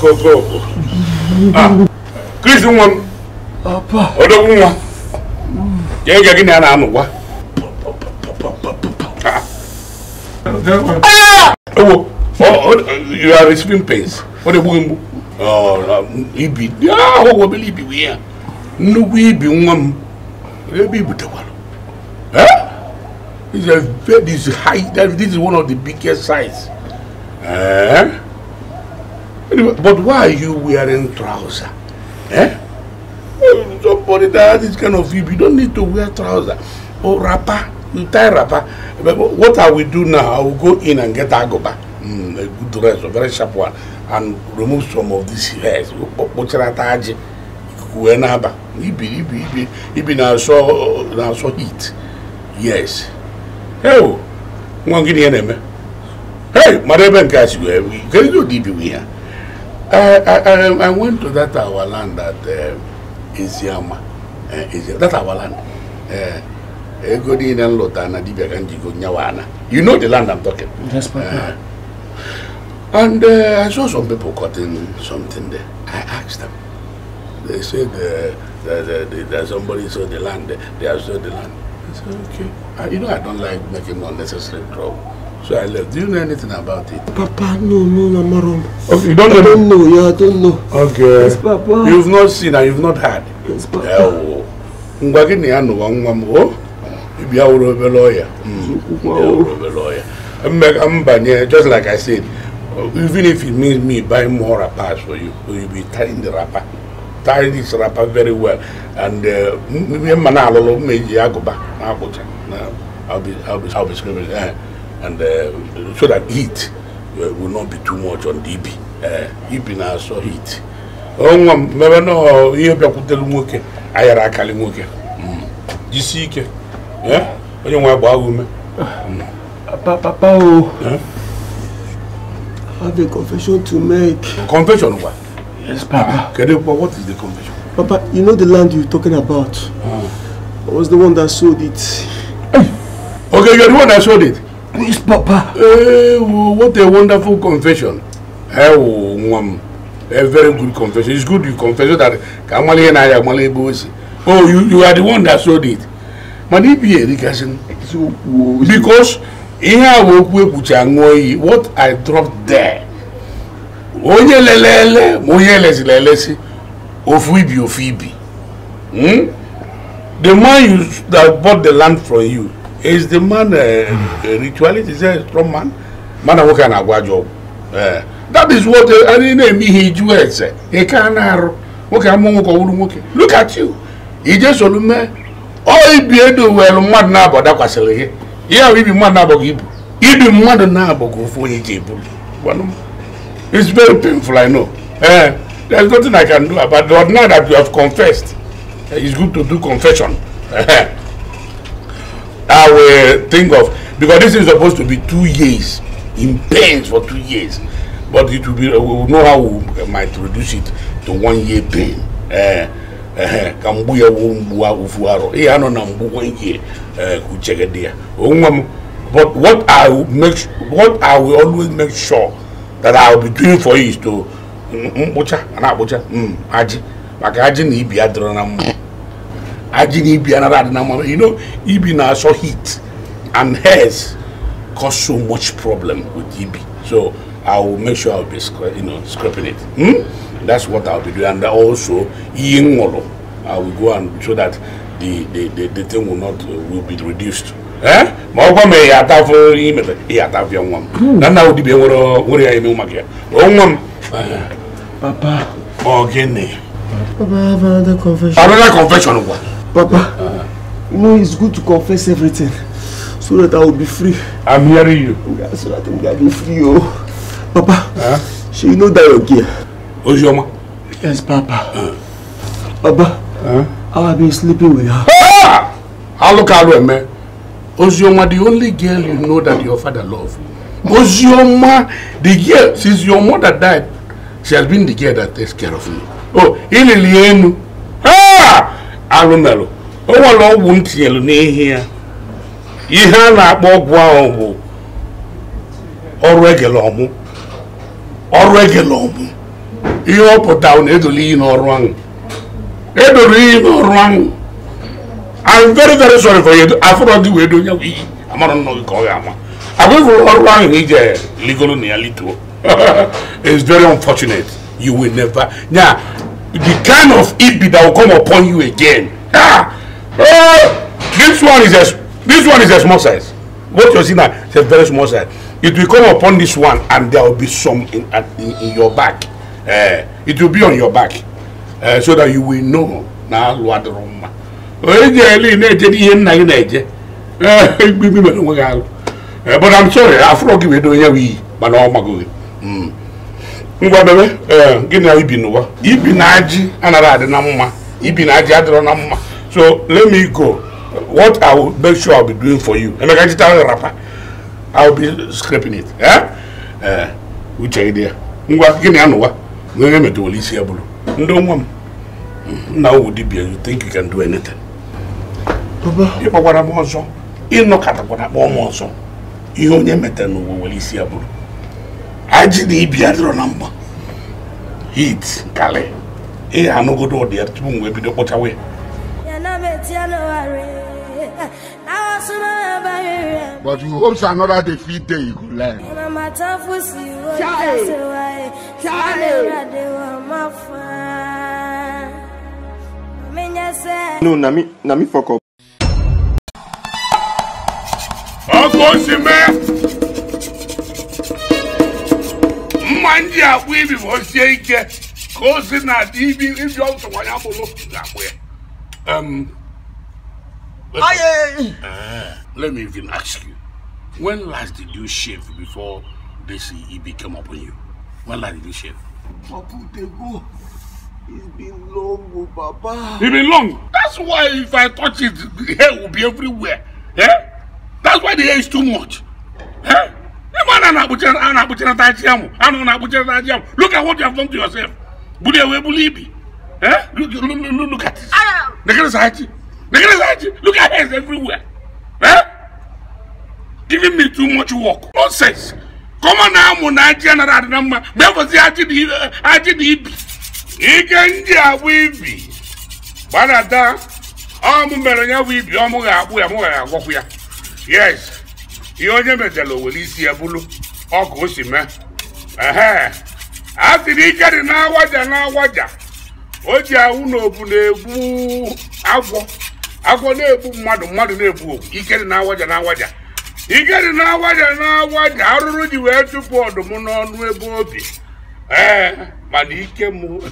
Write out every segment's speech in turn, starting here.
go. Ah, Chris, one. Papa. Odo one. Jenga gini ana anuwa. Ah. Oh, you are receiving pains. What the boy? Oh, ibi. Ah, how we ibi we are. No we ibi one. Ibi butawalo. Huh? It's a very high. This is one of the biggest size. Eh? But why are you wearing trousers? Eh? Somebody that has this kind of view, you don't need to wear trousers. Oh, rapper, you tie rapper. What I will do now, I will go in and get agoba. A good dress, a very sharp one, and remove some of these hairs. Even I saw heat. Yes. Hey, Madam Cash, we can do DB here. I went to that our land that is Yama. That our land. You know the land I'm talking. Yes, Papa. And I saw some people cutting something there. I asked them. They said that somebody saw the land. They have sold the land. I said, okay. You know, I don't like making unnecessary trouble. So I left. Do you know anything about it? Papa, no, Marom. Okay, you don't know? I don't know. Okay. Yes, Papa. You've not seen and you've not heard. Yes, Papa. Oh. I'm a lawyer. Just like I said, even if it means me buying more wrappers for you, you'll be tying the wrapper. Tie this wrapper very well. And I'll be screaming, and so that heat will not be too much on DB. DB now so heat. Oh, never know. You have to tell me. I am calling you. You see, yeah. I don't want to Papa, I have a confession to make. Confession, what? Yes, Papa. Okay, but what is the confession? Papa, you know the land you're talking about. I was the one that sold it. Okay, you're the one that sold it. Please, Papa. What a wonderful confession. A very good confession. It's good you confess that Kamali and I are Malibu. Oh, you are the one that sold it. Because what I dropped there. The man that bought the land from you is the man a ritualist? Is that a strong man? Man who can have a job. That is what I mean. He does. He can't. Look at you. He just told me, "Oh, he be able to mad now, but that was silly. Yeah, he be mad now, but he be mad now, but go for his table. It's very painful, I know. There's nothing I can do about it. Now that you have confessed, it's good to do confession." I will think of, because this is supposed to be 2 years in pains for 2 years, but it will be, we will know how we might reduce it to 1 year pain. But what I will always make sure that I will be doing for you is to you know, Ibi now so heat and hairs cause so much problem with Ibi. So I will make sure I'll be scraping it. That's what I'll be doing. And also I will go and so that the thing will be reduced. Papa. Papa, I have another confession. Another confession of what? Papa, you know it's good to confess everything so that I will be free. I'm hearing you. Yeah, so that I will be free. Oh. Papa, so you know that you're gay. Oh, yes, Papa. Papa, I have been sleeping with her. I look at her, man. Ozioma, the only girl you know that your father loved. Ozioma, the girl, since your mother died, she has been the girl that takes care of me. Oh, Ililienu. Alumelo. Oh, I won't tell me here. You have a bogwao or regular or regular. ihe ọ pụtara na edoli n'ọrụ ahụ edoli n'ọrụ ahụ I'm very very sorry for you afro di we do nya we amara no ko ga ama agwefuru ọrụ ahụ ni je ligolo na lito it's very unfortunate you will never yeah the kind of ibi that will come upon you again ah this one is a small size what you see now is a very small size it will come upon this one and there will be some in your back it will be on your back so that you will know now what the room but I'm sorry I forgot we don't hear we but I'm going so let me go. What I will make sure I'll be doing for you. And I can tell the rapper, I'll be scraping it. Yeah? Which idea? Now would it be you think you can do anything? Papa, you what I'm also. You know, Catapotabomoso. You only met no one is here. I did the Biadro number. Heat, Kale. Eh, I no go door there to move the water away. But you hope another defeat day you could learn. No, Nami fuck up. Mandia, we before Jake, causing a DB if you also want to look that way. Let me even ask you, when last did you shave before this EB came upon you? When last did you shave? It's been long, Baba. It's been long? That's why if I touch it, the hair will be everywhere. Eh? That's why the hair is too much. Eh? Look at what you have done to yourself. Eh? Look at this. Look at hairs everywhere. Eh? Giving me too much work. Nonsense. Come on now, Monagia and Adamma. Never say I did it. He can get weepy. But at that, I'm Melania weepy. I'm going to yes. You're never telling Welicia Bulu or Gosima. After he got an hour and now what? Oja uno bunebu agwo agwo nebu madu nebu ikere na waja ikere na waja aruru di we tupu odum n'onu ebe obi mana ike mu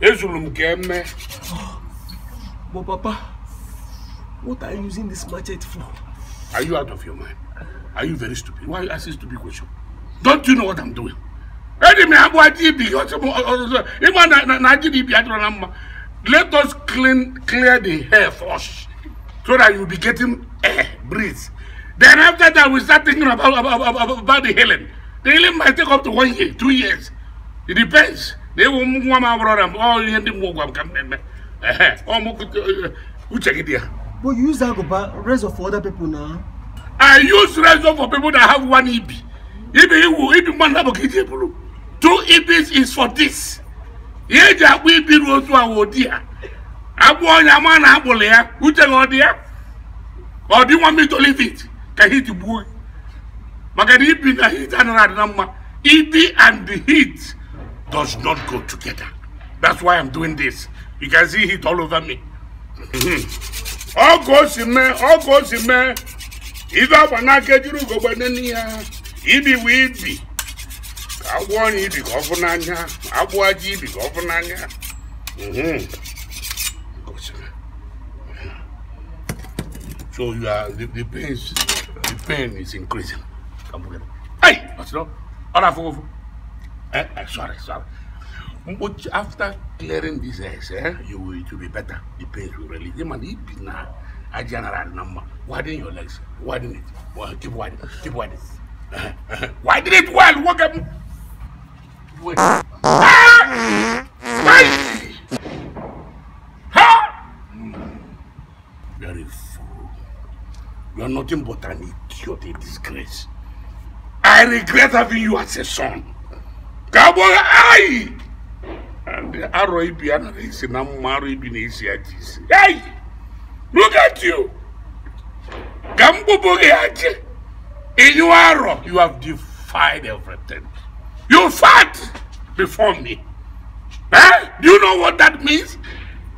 ezulu m keme but Papa, what are you using this machete for? Are you out of your mind? Are you very stupid? Why are you asking stupid question? Don't you know what I'm doing? Let us clear the hair first so that you'll be getting air, breathe. Then after that, we start thinking about the healing. The healing might take up to 1 year, 2 years. It depends. They will move one around all the end. But you use that razor for other people now? I use razor for people that have 1 EB. EB 2 EBs is for this. Here that we be rose to our dear. I want a man apple here, who tell her dear? Or do you want me to leave it? Can hit the boy. Magadibi the heat and number. EB and the heat does not go together. That's why I'm doing this. You can see heat all over me. All goes in me. If I wanna get you to go banana, Ibi will be. I want you to go for Nanya. I want you to go for Nanya. So you are the pain is increasing. Come together. Hey, what's wrong? Sorry. But after clearing these hairs, it will be better. The pain will release. I generate number. Widen your legs. Widen it. Well, keep widening. Why did it well? Walk up. Wait. Ah! Spicy! Ha! Very fool. You are nothing but an idiot, a disgrace. I regret having you as a son. Cowboy, I! Hey! Look at you! In your arrow, you have defied everything. You fought before me. Eh? Do you know what that means?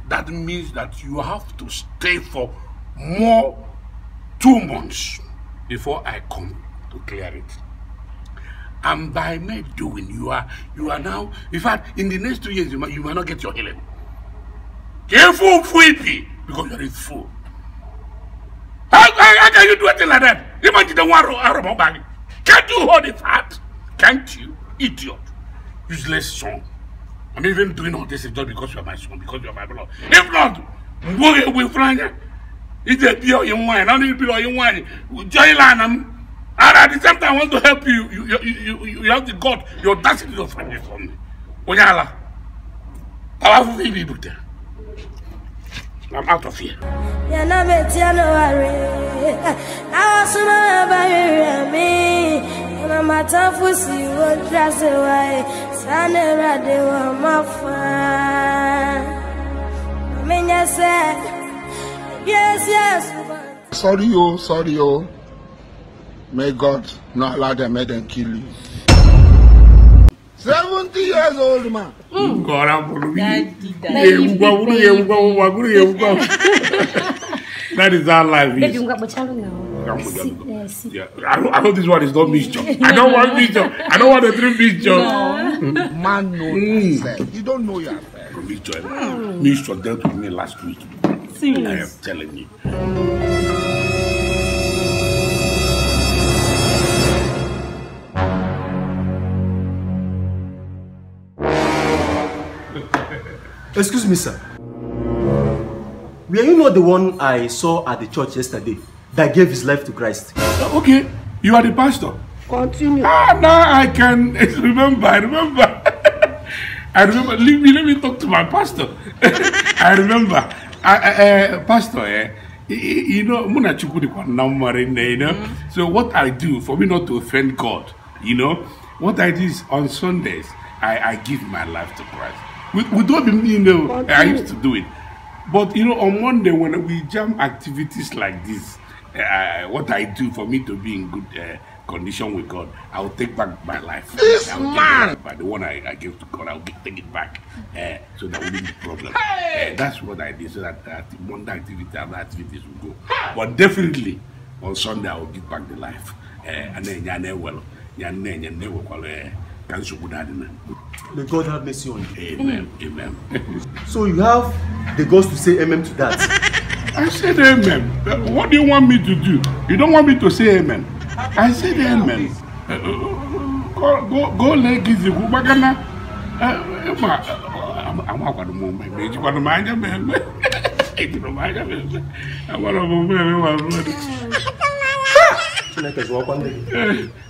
That means that you have to stay for more 2 months before I come to clear it. And by me doing, you are now, in fact, in the next 2 years, you might not get your healing. Careful, Fwipi, because you're a fool. How can you do a thing like that? Imagine the one arrow bag. Can't you hold it hard? Can't you? Idiot. Useless son. I'm even doing all this just because you are my son, because you are my brother. If not, go away from here. It's a pure in wine. I need pure in wine. Joy land. And at the same time, I want to help you. You have the God, your destiny of family for me. Onyala, I'm out of here. Sorry, oh, sorry, oh. May God not allow them, let them kill you. 70 years old man. God, that is our life. I know this one is not mixture. I don't want mixture. I don't want the three mixture. Man, no. You don't know your affair. Mixture dealt with me last week. Seriously? I am telling you. Excuse me, sir. Were you not the one I saw at the church yesterday that gave his life to Christ? Okay, you are the pastor. Continue. Ah, now I can remember. I remember. Let me talk to my pastor. I remember. Pastor, you know, so what I do for me not to offend God, you know, what I do is on Sundays, I give my life to Christ. We don't, you know, I used to do it. But, you know, on Monday when we jam activities like this, what I do for me to be in good condition with God, I'll take back my life. This man! By the one I gave to God, I'll take it back. So that wouldn't be a problem. That's what I did, so that Monday activity, other activities will go. But definitely, on Sunday, I'll give back the life. And then, may God have mercy on you. Amen. Amen. So you have the guts to say amen to that? I said amen. What do you want me to do? You don't want me to say amen. I said amen. Go like this.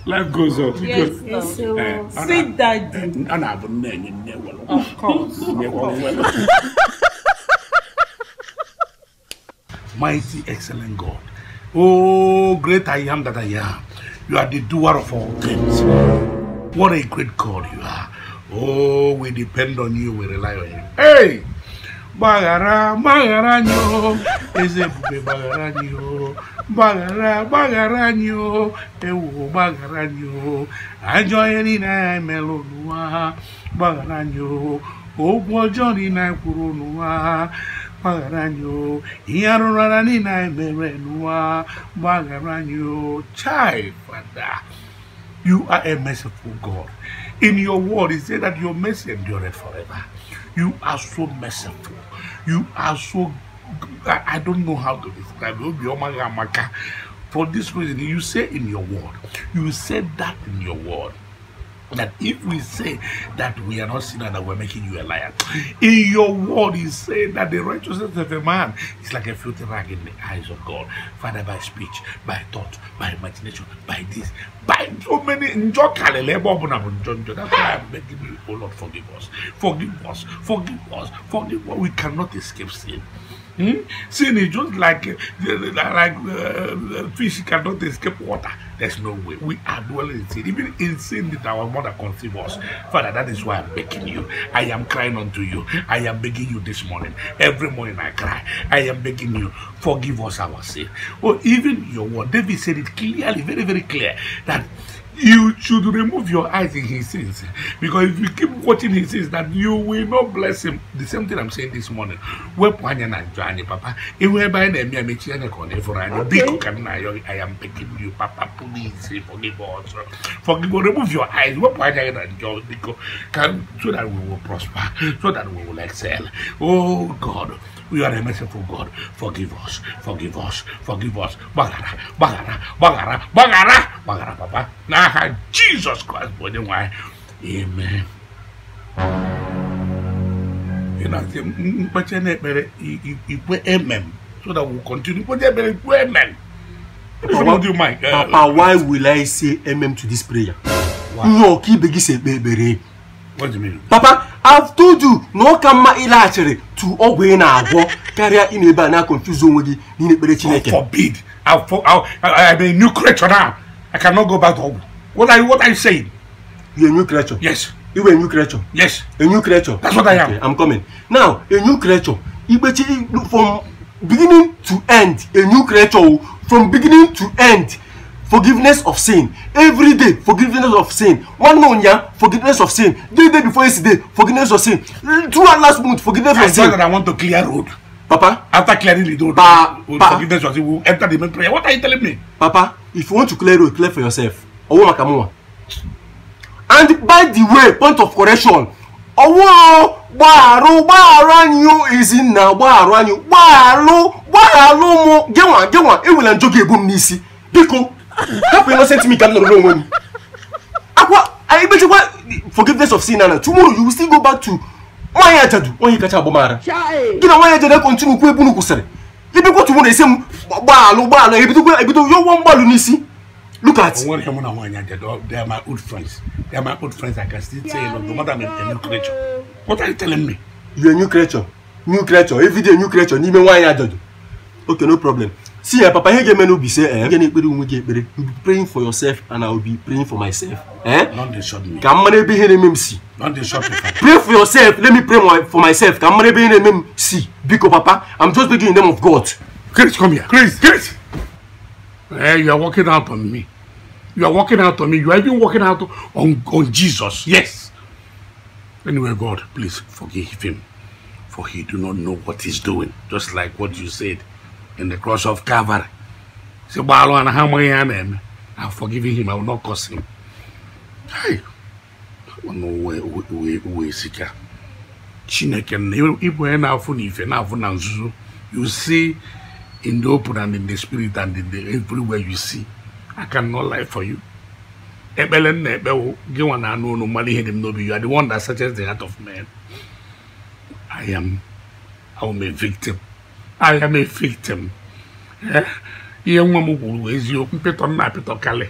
Life goes on. Yes, yes. Sweet daddy. Of course. Mighty, excellent God. Oh, great I am that I am. You are the doer of all things. What a great God you are. Oh, we depend on you. We rely on you. Hey! Bagara, bagaranyo, ezebube bagaranyo, bagara, bagaranyo, ewo bagaranyo, ajoyeni na melonua, bagaranyo, obojoni na kurunua, bagaranyo, iarorani na merenua, bagaranyo, chai, Father. You are a merciful God. In your word, it says that your mercy endureth forever. You are so merciful. You are so... I don't know how to describe you. For this reason, you say in your word, you said that in your word, that if we say that we are not sinners, that we're making you a liar. In your word, you say that the righteousness of a man is like a filthy rag in the eyes of God. Father, by speech, by thought, by imagination, by this, by so many. That's why I'm begging you, oh Lord, forgive us. Forgive us. Forgive us. Forgive us. We cannot escape sin. Sin is just like fish cannot escape water. There's no way. We are dwelling in sin. Even in sin did our mother conceive us. Father, that is why I'm begging you. I am crying unto you. I am begging you this morning. Every morning I cry. I am begging you, forgive us our sin. Or even your word. David said it clearly, very, very clear, that you should remove your eyes in his sins, because if you keep watching his sins, that you will not bless him. The same thing I'm saying this morning. Papa, I am begging you, Papa, please forgive us. Forgive us. Remove your eyes. So that we will prosper. So that we will excel. Oh God. We are a merciful God. Forgive us. Forgive us. Forgive us. Bagara. Bagara. Bagara. Bagara. Bagara, Papa. Nah, Jesus Christ. Amen. You know, so that we'll continue. Papa, why will I say amen to this prayer? No, keep begin. What do you mean? Papa, I've told you, no kama ilacheri to obey na agwo carrier ineba na confusion wodi ni nebere Chineke. Forbid. I'm a new creature now. I cannot go back to Obu. What are you saying? You're a new creature. Yes. You're a new creature. Yes. A new creature. That's what I am. Okay, I'm coming. Now, a new creature. From beginning to end, a new creature. From beginning to end. Forgiveness of sin. Every day, forgiveness of sin. 1 month, forgiveness of sin. Day before yesterday, forgiveness of sin. 2 hours last month, forgiveness of sin. That I want to clear road. Papa? After clearing the road, forgiveness of sin, we'll enter the main prayer. What are you telling me? Papa, if you want to clear road, clear for yourself. And by the way, point of correction. Is in now. How can you send me come alone? I bet you what forgiveness of sin, Anna. Tomorrow you will still go back to my attitude when you catch up Bomara. You know why I didn't continue Kuebunukuse. You go to one the same balo, you do your one balunisi. Look at they are my old friends. They are my old friends. I can still say, no matter a new creature. What are you telling me? You're a new creature. New creature. Every day new creature. Even why I do. Okay, no problem. See, Papa, here men will be saying, be praying for yourself, and I will be praying for myself. Eh? Don't insult me. Come on, be here, MC. Don't insult me. Pray for yourself. Let me pray for myself. Come on, be here, MC. Because Papa, I'm just speaking in the name of God. Chris, come here. Chris. Hey, you are walking out on me. You are walking out on me. You are even walking out on Jesus. Yes. Anyway, God, please forgive him, for he do not know what he's doing. Just like what you said. In the cross of Calvary. I've forgiven him, I will not curse him. Hey, you see in the open and in the spirit and in the everywhere you see. I cannot lie for you. You are the one that searches the heart of man. I am a victim. I am a victim. Young woman always you pet on my pet Kale.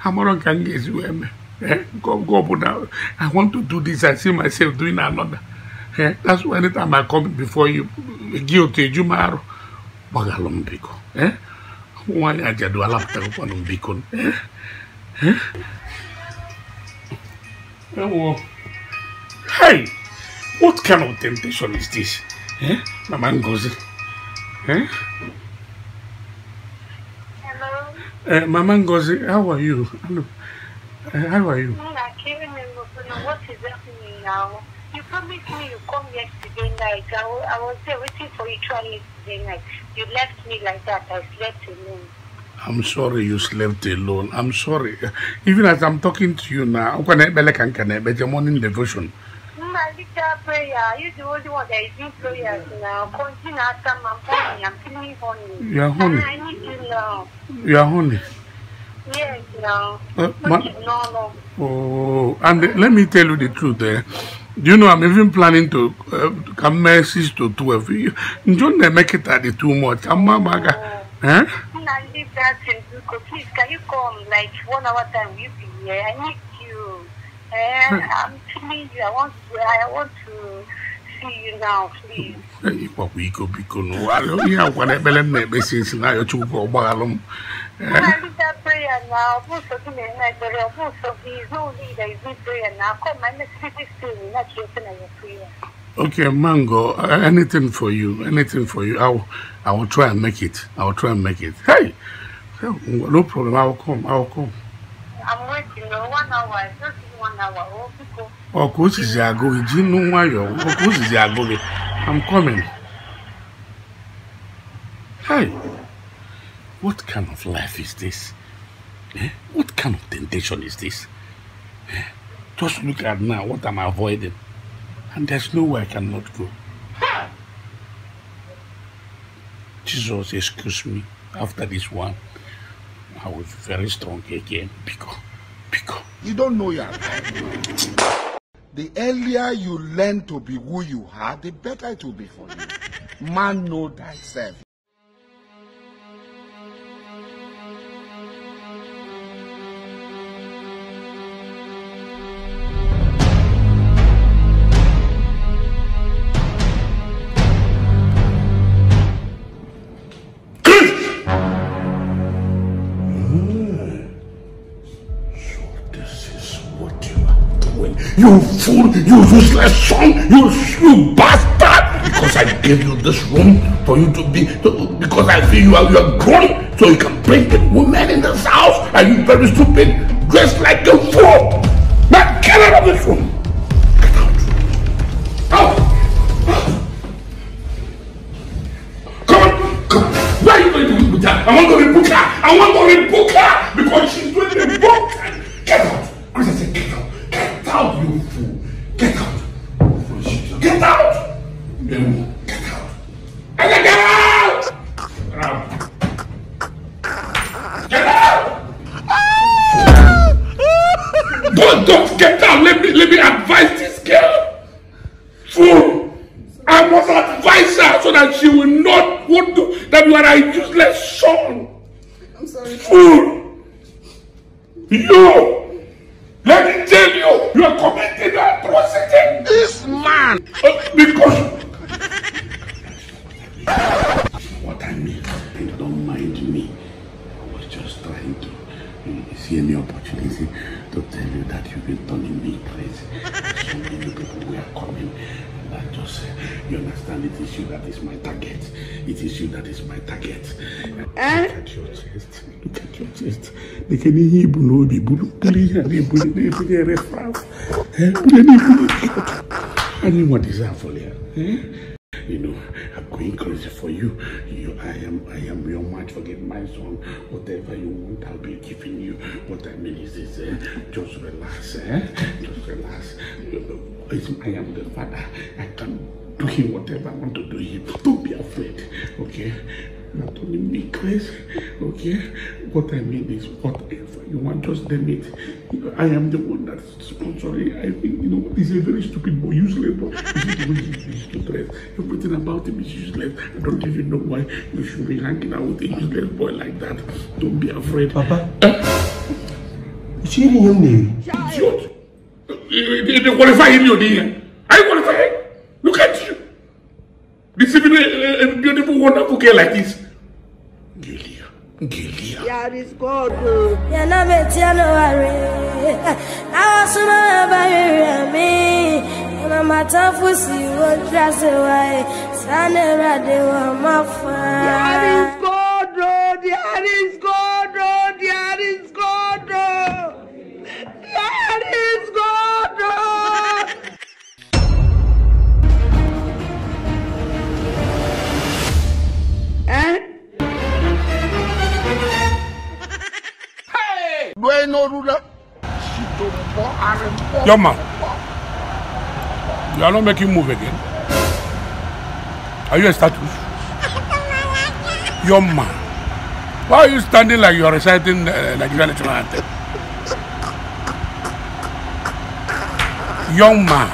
Hamaron can get you. Go, I want to do this. I see myself doing another. That's why anytime I come before you, guilty, you mar Bagalombico. Why I do a laughter upon Bicon? Hey, what kind of temptation is this? Mama Ngozi. Hello? Mama Ngozi, how are you? How are you? No, I can't remember. What is happening now? You promised me you come yesterday night. I was there waiting for you yesterday night. You left me like that. I slept alone. I'm sorry you slept alone. I'm sorry. Even as I'm talking to you now, I'm morning devotion. Prayer. You're the only one that is doing prayers now. Continue after my morning. I'm feeling honey. You are honey. I need you now. You are honey. Yes, now. Oh, and let me tell you the truth. You know, I'm even planning to come message to 12. You don't make it at the too much. I leave that in Duco. Please, can you come like 1 hour time? We'll be here. I need you. I'm telling you, I want to please now, please. Prayer now, okay, Mango, anything for you. I will try and make it. Hey, no problem. I will come. I'm waiting 1 hour. Just 1 hour. Oh, coach is I'm coming. Hey, what kind of life is this? Eh? What kind of temptation is this? Eh? Just look at now. What am I avoiding? And there's nowhere I cannot go. Jesus, excuse me. After this one, I was very strong again. Because you don't know your life. The earlier you learn to be who you are, the better it will be for you. Man, know thyself. You fool, you useless son, you bastard! Because I gave you this room for you to be, because I feel you are grown, so you can bring the woman in this house, and you very stupid, dressed like a fool! Now get out of this room! Get out! Out! Come on! Why are you going to rebuke her? I want to rebuke her! Because she's going to rebuke her! Get out! Chris, I said get out! Get out, you fool! Get out! Get out! Get out! Get out! Get out! Get out! Don't get out! Let me advise this girl! Fool! I must advise her so that she will not want to, that you are a useless son! I'm sorry. Fool! You! Let me tell you, you are committing atrocity. This man, because what I mean, they don't mind me. I was just trying to see any opportunity to tell you that you've been turning me crazy. So many people were coming, and I just, you understand, it is you that is my target. Look at your chest. They can hear Bulu, I didn't want this for you. You know, I'm going crazy for you. I am your man, forget my son. Whatever you want, I'll be giving you. What I mean is this, just relax, just relax. I am the father. I can do him whatever I want to do him. Don't be afraid, okay? Not only me crazy, okay? What I mean is whatever you want, just damn it. I am the one that's sponsoring. I think, you know, he's a very stupid boy, useless boy. He's to dress. Everything about him is useless. I don't even know why you should be hanging out with a useless boy like that. Don't be afraid. Papa? Is he in your name? Idiot! They qualify him your name. I qualify him. Look at you. This is a beautiful, wonderful girl like this. Gilia. Yeah, this God. Yeah, no worry. I was not me. And I'm a tough pussy. Won't trust the way. Sanera, they were my friend. Yeah, this God. Yeah, this God. Yeah, this God. Yeah, this God. Young man, you are not making move again. Are you a statue? Young man, why are you standing like you are reciting Nigerian national anthem? Young man,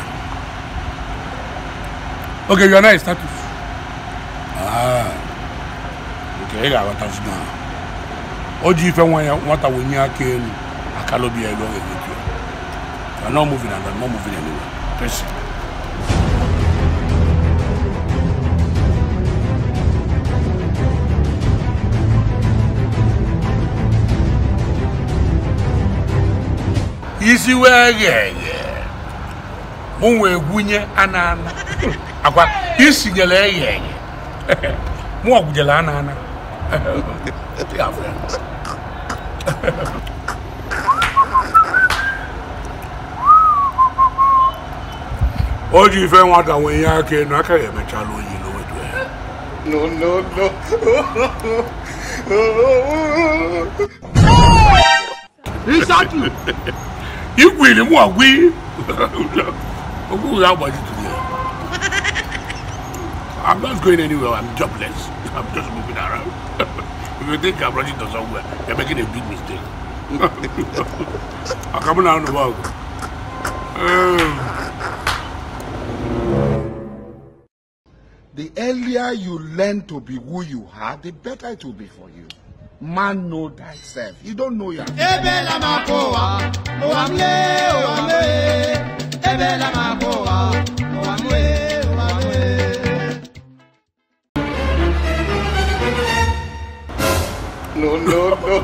okay, you are not a statue. Okay, I want to now. If you want to win your game, I can't be alone with you. I'm not moving anywhere. Peace. Easy way, yeah. Munwe Gunya Anana. Agua, easy gale, yeah. More Gujalana. Oh, you found what I went, I can't, I can't. No, no, no. Exactly. You really want we? I'm not going anywhere. I'm jobless. I'm just moving around. If you think I'm running to somewhere, you're making a big mistake. I'm coming around the world. The earlier you learn to be who you are, the better it will be for you. Man, know thyself. You don't know your. No, no, no.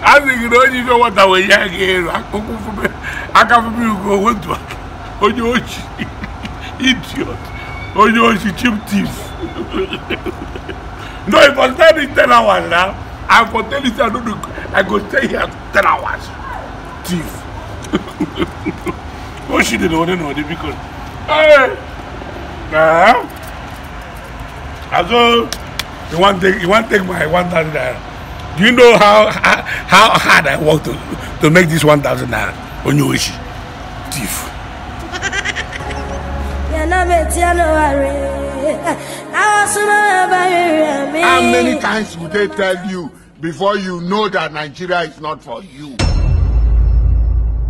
I think you don't even want our young girl. I can't believe you go with work. Oh, you idiot. Oh, you cheap thief. No, if I stand in 10 hours now, I for 10 years I go stay here 10 hours. Thief. Oh, she didn't want to know because. Hey! Also, you want to take my 1,000 naira. Do you know how hard I worked to make this 1,000 naira? Onyoishi, thief. How many times would they tell you before you know that Nigeria is not for you?